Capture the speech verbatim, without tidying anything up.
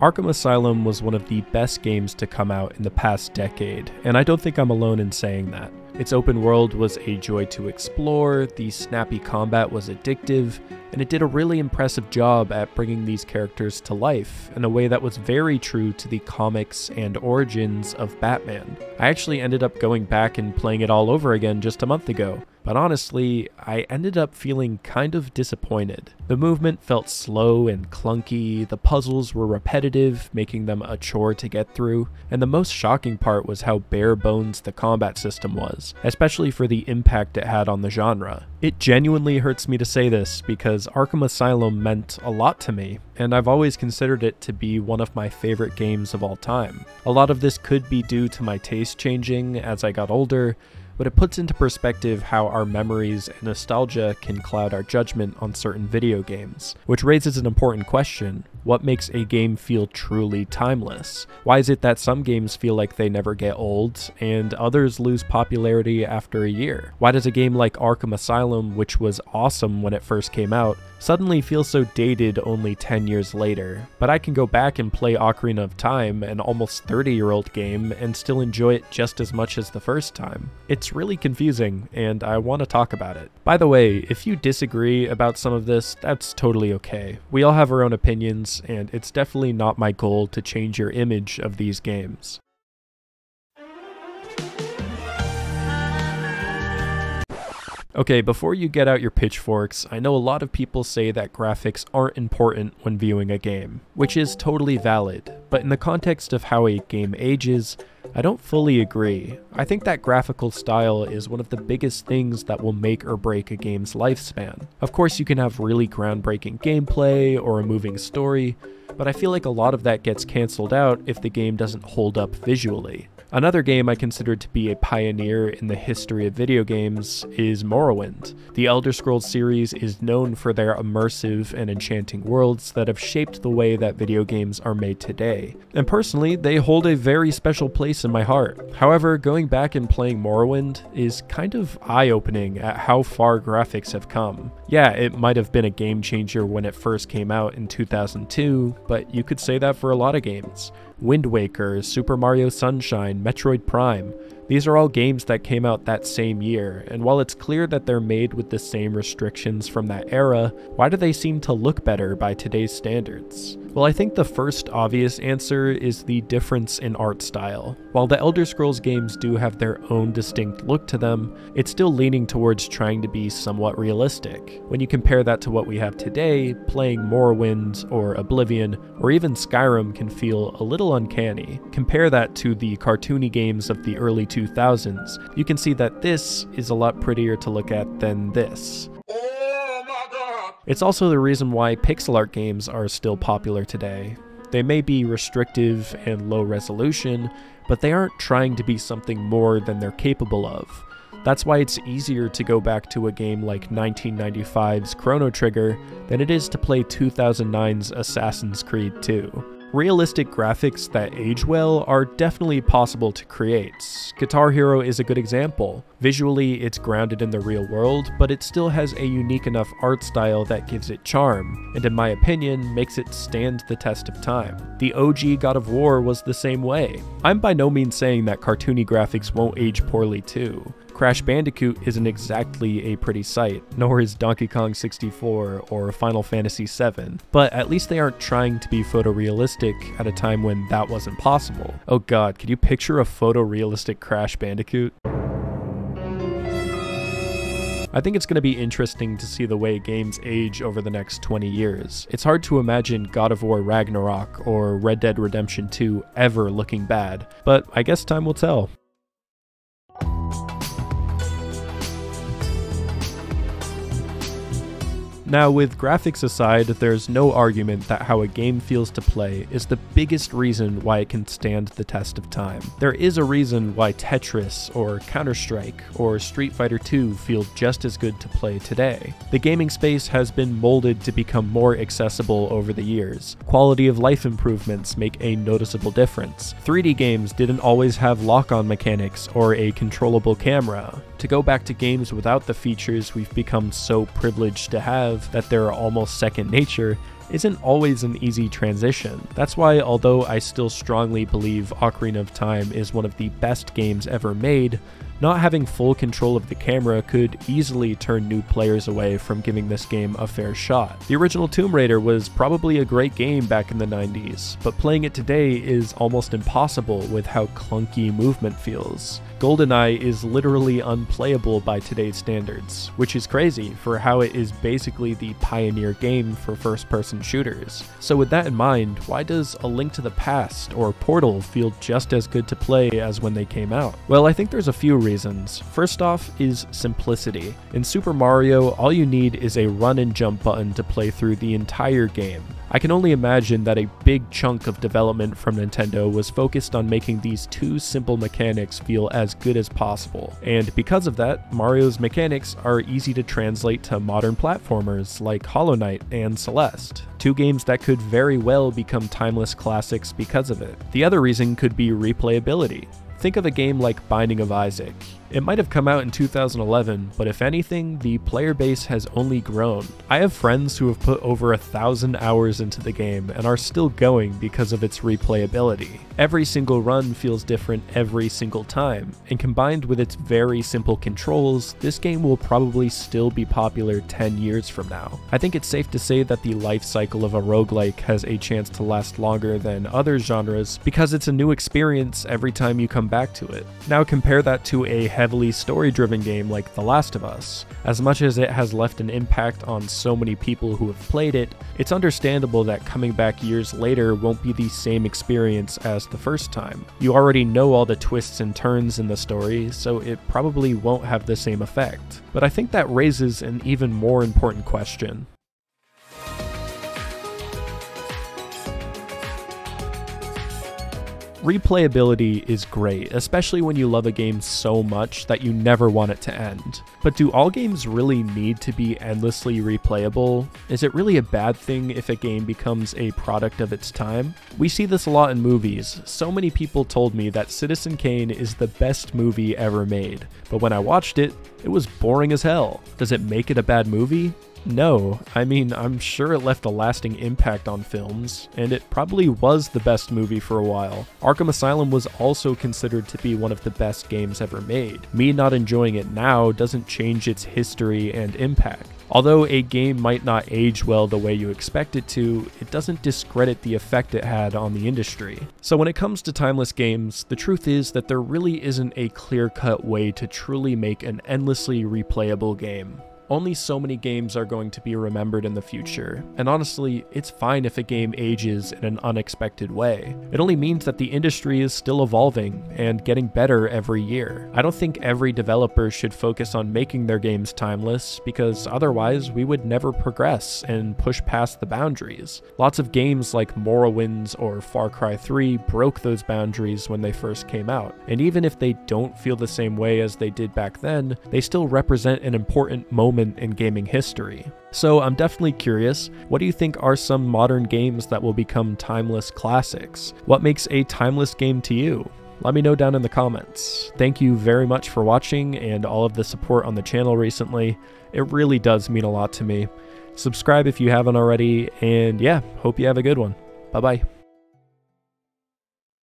Arkham Asylum was one of the best games to come out in the past decade, and I don't think I'm alone in saying that. Its open world was a joy to explore, the snappy combat was addictive, and it did a really impressive job at bringing these characters to life in a way that was very true to the comics and origins of Batman. I actually ended up going back and playing it all over again just a month ago, but honestly, I ended up feeling kind of disappointed. The movement felt slow and clunky, the puzzles were repetitive, making them a chore to get through, and the most shocking part was how bare bones the combat system was, especially for the impact it had on the genre. It genuinely hurts me to say this because Arkham Asylum meant a lot to me, and I've always considered it to be one of my favorite games of all time. A lot of this could be due to my taste changing as I got older, but it puts into perspective how our memories and nostalgia can cloud our judgment on certain video games, which raises an important question. What makes a game feel truly timeless? Why is it that some games feel like they never get old, and others lose popularity after a year? Why does a game like Arkham Asylum, which was awesome when it first came out, suddenly feel so dated only ten years later? But I can go back and play Ocarina of Time, an almost thirty year old game, and still enjoy it just as much as the first time. It's It's really confusing, and I want to talk about it. By the way, if you disagree about some of this, that's totally okay. We all have our own opinions, and it's definitely not my goal to change your image of these games. Okay, before you get out your pitchforks, I know a lot of people say that graphics aren't important when viewing a game, which is totally valid, but in the context of how a game ages, I don't fully agree. I think that graphical style is one of the biggest things that will make or break a game's lifespan. Of course, you can have really groundbreaking gameplay or a moving story, but I feel like a lot of that gets cancelled out if the game doesn't hold up visually. Another game I consider to be a pioneer in the history of video games is Morrowind. The Elder Scrolls series is known for their immersive and enchanting worlds that have shaped the way that video games are made today, and personally, they hold a very special place in my heart. However, going back and playing Morrowind is kind of eye-opening at how far graphics have come. Yeah, it might have been a game changer when it first came out in two thousand two, but you could say that for a lot of games. Wind Waker, Super Mario Sunshine, Metroid Prime. These are all games that came out that same year, and while it's clear that they're made with the same restrictions from that era, why do they seem to look better by today's standards? Well, I think the first obvious answer is the difference in art style. While the Elder Scrolls games do have their own distinct look to them, it's still leaning towards trying to be somewhat realistic. When you compare that to what we have today, playing Morrowind or Oblivion or even Skyrim can feel a little uncanny. Compare that to the cartoony games of the early two thousands, you can see that this is a lot prettier to look at than this. Oh my God. It's also the reason why pixel art games are still popular today. They may be restrictive and low resolution, but they aren't trying to be something more than they're capable of. That's why it's easier to go back to a game like nineteen ninety-five's Chrono Trigger than it is to play two thousand nine's Assassin's Creed two. Realistic graphics that age well are definitely possible to create. Guitar Hero is a good example. Visually, it's grounded in the real world, but it still has a unique enough art style that gives it charm, and in my opinion, makes it stand the test of time. The O G God of War was the same way. I'm by no means saying that cartoony graphics won't age poorly too. Crash Bandicoot isn't exactly a pretty sight, nor is Donkey Kong sixty-four or Final Fantasy seven, but at least they aren't trying to be photorealistic at a time when that wasn't possible. Oh god, could you picture a photorealistic Crash Bandicoot? I think it's going to be interesting to see the way games age over the next twenty years. It's hard to imagine God of War Ragnarok or Red Dead Redemption two ever looking bad, but I guess time will tell. Now, with graphics aside, there's no argument that how a game feels to play is the biggest reason why it can stand the test of time. There is a reason why Tetris or Counter-Strike or Street Fighter two feel just as good to play today. The gaming space has been molded to become more accessible over the years. Quality of life improvements make a noticeable difference. three D games didn't always have lock-on mechanics or a controllable camera. to go back to games without the features we've become so privileged to have that they're almost second nature isn't always an easy transition. That's why, although I still strongly believe Ocarina of Time is one of the best games ever made, not having full control of the camera could easily turn new players away from giving this game a fair shot. The original Tomb Raider was probably a great game back in the nineties, but playing it today is almost impossible with how clunky movement feels. GoldenEye is literally unplayable by today's standards, which is crazy for how it is basically the pioneer game for first-person shooters. So with that in mind, why does A Link to the Past or Portal feel just as good to play as when they came out? Well, I think there's a few reasons. First off is simplicity. In Super Mario, all you need is a run and jump button to play through the entire game. I can only imagine that a big chunk of development from Nintendo was focused on making these two simple mechanics feel as good as possible, and because of that, Mario's mechanics are easy to translate to modern platformers like Hollow Knight and Celeste, two games that could very well become timeless classics because of it. The other reason could be replayability. Think of a game like Binding of Isaac. It might have come out in two thousand eleven, but if anything, the player base has only grown. I have friends who have put over a thousand hours into the game and are still going because of its replayability. Every single run feels different every single time, and combined with its very simple controls, this game will probably still be popular ten years from now. I think it's safe to say that the life cycle of a roguelike has a chance to last longer than other genres because it's a new experience every time you come back to it. Now compare that to a heavily story-driven game like The Last of Us. As much as it has left an impact on so many people who have played it, it's understandable that coming back years later won't be the same experience as the first time. You already know all the twists and turns in the story, so it probably won't have the same effect. But I think that raises an even more important question. Replayability is great, especially when you love a game so much that you never want it to end. But do all games really need to be endlessly replayable? Is it really a bad thing if a game becomes a product of its time? We see this a lot in movies. So many people told me that Citizen Kane is the best movie ever made, but when I watched it, it was boring as hell. Does it make it a bad movie? No, I mean, I'm sure it left a lasting impact on films, and it probably was the best movie for a while. Arkham Asylum was also considered to be one of the best games ever made. Me not enjoying it now doesn't change its history and impact. Although a game might not age well the way you expect it to, it doesn't discredit the effect it had on the industry. So when it comes to timeless games, the truth is that there really isn't a clear-cut way to truly make an endlessly replayable game. Only so many games are going to be remembered in the future, and honestly, it's fine if a game ages in an unexpected way. It only means that the industry is still evolving and getting better every year. I don't think every developer should focus on making their games timeless, because otherwise we would never progress and push past the boundaries. Lots of games like Morrowind or Far Cry three broke those boundaries when they first came out, and even if they don't feel the same way as they did back then, they still represent an important moment in gaming history. So I'm definitely curious, what do you think are some modern games that will become timeless classics? What makes a timeless game to you? Let me know down in the comments. Thank you very much for watching and all of the support on the channel recently. It really does mean a lot to me. Subscribe if you haven't already, and yeah, hope you have a good one. Bye bye.